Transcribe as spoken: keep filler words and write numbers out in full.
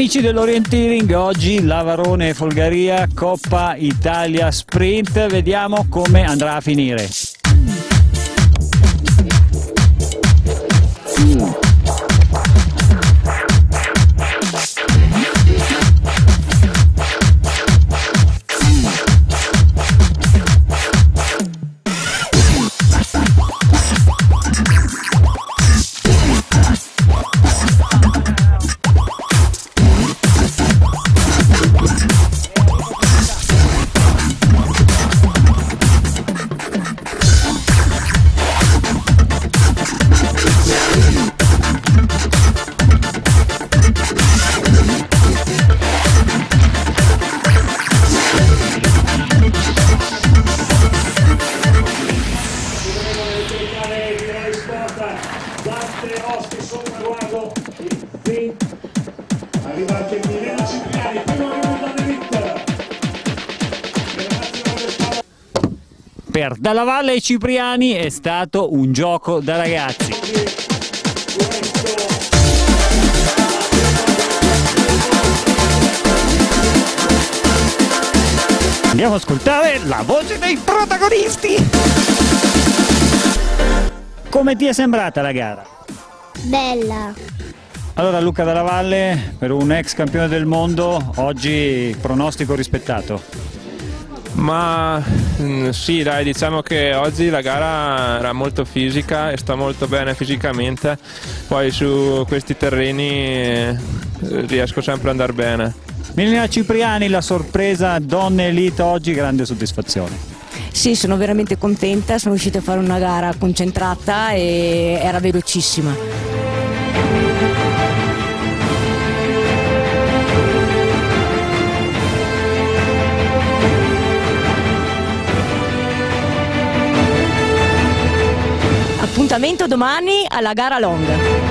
Amici dell'Orienteering, oggi Lavarone Folgaria, Coppa Italia Sprint, vediamo come andrà a finire. Altre ospiti sono guardo il fin. Arriva anche Milena Cipriani, primo minuto di vittoria. Per Dallavalle e Cipriani è stato un gioco da ragazzi. Andiamo a ascoltare la voce dei protagonisti. Come ti è sembrata la gara? Bella. Allora Luca Dallavalle, per un ex campione del mondo, oggi pronostico rispettato? Ma sì, dai, diciamo che oggi la gara era molto fisica e sta molto bene fisicamente, poi su questi terreni riesco sempre ad andare bene. Milena Cipriani, la sorpresa donne elite oggi, grande soddisfazione. Sì, sono veramente contenta, sono riuscita a fare una gara concentrata e era velocissima. Appuntamento domani alla gara longa.